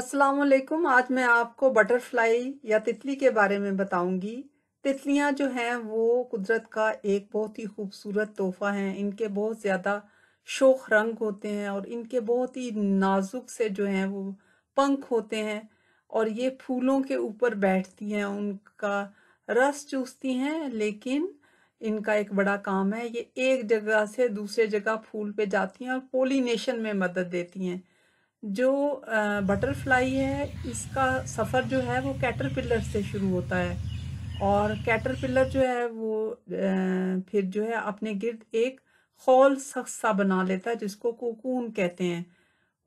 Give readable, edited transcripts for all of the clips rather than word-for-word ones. अस्सलामुअलैकुम। आज मैं आपको बटरफ्लाई या तितली के बारे में बताऊंगी। तितलियां जो हैं वो कुदरत का एक बहुत ही खूबसूरत तोहफा हैं। इनके बहुत ज़्यादा शोख रंग होते हैं और इनके बहुत ही नाजुक से जो हैं वो पंख होते हैं और ये फूलों के ऊपर बैठती हैं, उनका रस चूसती हैं। लेकिन इनका एक बड़ा काम है, ये एक जगह से दूसरे जगह फूल पे जाती हैं और पोलिनेशन में मदद देती हैं। जो बटरफ्लाई है इसका सफ़र जो है वो कैटरपिलर से शुरू होता है और कैटरपिलर जो है वो फिर जो है अपने गिर्द एक खोल सा बना लेता है जिसको कोकून कहते हैं।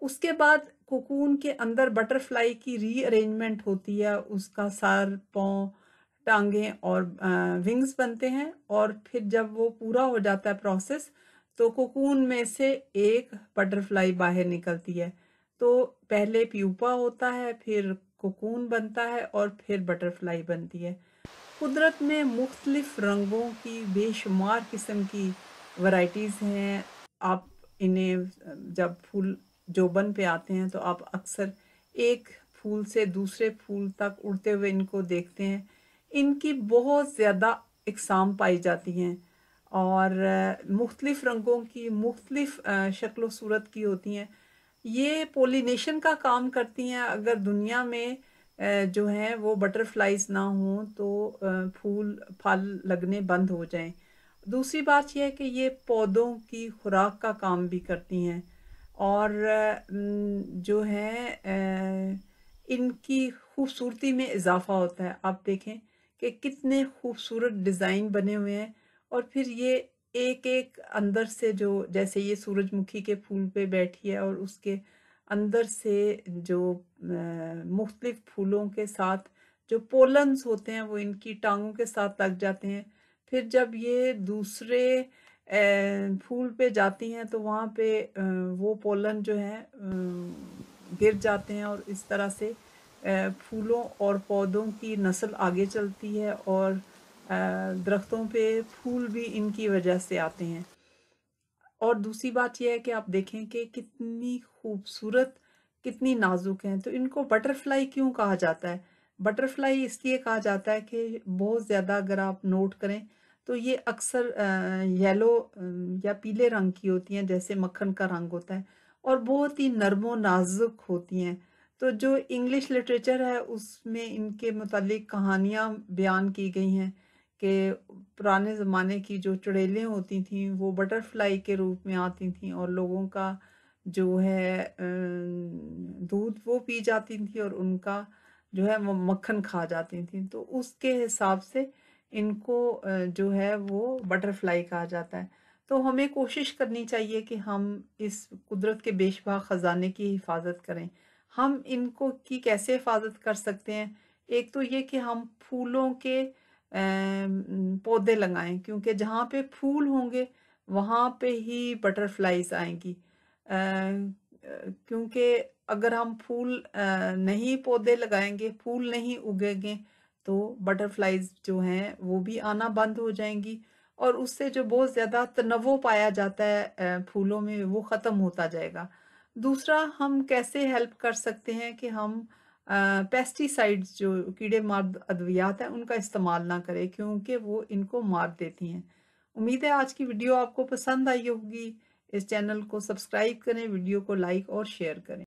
उसके बाद कोकून के अंदर बटरफ्लाई की रीअरेंजमेंट होती है, उसका सर, पाँव, टांगें और विंग्स बनते हैं और फिर जब वो पूरा हो जाता है प्रोसेस तो कोकून में से एक बटरफ्लाई बाहर निकलती है। तो पहले प्यूपा होता है, फिर कोकून बनता है और फिर बटरफ्लाई बनती है। कुदरत में मुख्तलिफ रंगों की बेशुमार किस्म की वैरायटीज़ हैं। आप इन्हें जब फूल जोबन पे आते हैं तो आप अक्सर एक फूल से दूसरे फूल तक उड़ते हुए इनको देखते हैं। इनकी बहुत ज़्यादा इकसाम पाई जाती हैं और मुख्तलिफ रंगों की मुख्तलिफ शक्ल सूरत की होती हैं। ये पोलिनेशन का काम करती हैं। अगर दुनिया में जो हैं वो बटरफ्लाइज ना हों तो फूल फल लगने बंद हो जाएं। दूसरी बात यह है कि ये पौधों की खुराक का काम भी करती हैं और जो है इनकी खूबसूरती में इजाफा होता है। आप देखें कि कितने खूबसूरत डिज़ाइन बने हुए हैं और फिर ये एक एक अंदर से जो, जैसे ये सूरजमुखी के फूल पे बैठी है और उसके अंदर से जो मुख्तलिफ फूलों के साथ जो पोलन्स होते हैं वो इनकी टांगों के साथ लग जाते हैं। फिर जब ये दूसरे फूल पे जाती हैं तो वहाँ पे वो पोलन जो है गिर जाते हैं और इस तरह से फूलों और पौधों की नस्ल आगे चलती है और दरख्तों पे फूल भी इनकी वजह से आते हैं। और दूसरी बात यह है कि आप देखें कि कितनी खूबसूरत, कितनी नाजुक हैं। तो इनको बटरफ्लाई क्यों कहा जाता है? बटरफ्लाई इसलिए कहा जाता है कि बहुत ज़्यादा, अगर आप नोट करें तो ये अक्सर येलो या पीले रंग की होती हैं, जैसे मक्खन का रंग होता है, और बहुत ही नरमो नाजुक होती हैं। तो जो इंग्लिश लिटरेचर है उसमें इनके मुतालिक कहानियाँ बयान की गई हैं कि पुराने ज़माने की जो चुड़ैलें होती थीं वो बटरफ्लाई के रूप में आती थीं और लोगों का जो है दूध वो पी जाती थी और उनका जो है वो मक्खन खा जाती थी। तो उसके हिसाब से इनको जो है वो बटरफ्लाई कहा जाता है। तो हमें कोशिश करनी चाहिए कि हम इस कुदरत के बेशबहा ख़जाने की हिफाजत करें। हम इनको की कैसे हिफाजत कर सकते हैं? एक तो ये कि हम फूलों के पौधे लगाएं, क्योंकि जहाँ पे फूल होंगे वहाँ पे ही बटरफ्लाइज आएंगी। क्योंकि अगर हम फूल नहीं, पौधे लगाएंगे, फूल नहीं उगेंगे तो बटरफ्लाइज जो हैं वो भी आना बंद हो जाएंगी और उससे जो बहुत ज़्यादा तनव्वो पाया जाता है फूलों में वो ख़त्म होता जाएगा। दूसरा, हम कैसे हेल्प कर सकते हैं कि हम पेस्टिसाइड्स जो कीड़े मार अद्वियात हैं उनका इस्तेमाल ना करें, क्योंकि वो इनको मार देती हैं। उम्मीद है आज की वीडियो आपको पसंद आई होगी। इस चैनल को सब्सक्राइब करें, वीडियो को लाइक और शेयर करें।